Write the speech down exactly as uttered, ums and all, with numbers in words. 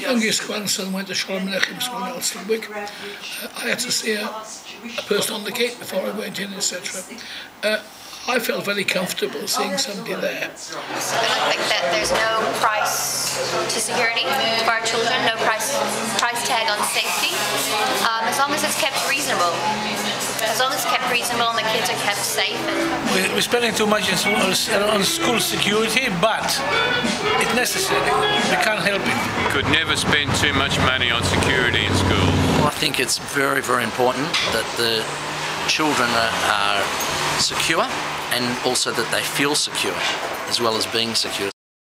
youngest grandson went to Shalom Nechim School in Elsinwik. I had to see a, a person on the gate before I went in, et cetera. Uh, I felt very comfortable seeing somebody there. So I think that there's no price to security for our children, no price price tag on safety, um, as long as it's kept reasonable. As long as it's kept reasonable and the kids are kept safe. And we're spending too much on school security, but it's necessary. We can't help it. You could never spend too much money on security in school. Well, I think it's very, very important that the children are, are secure, and also that they feel secure, as well as being secure.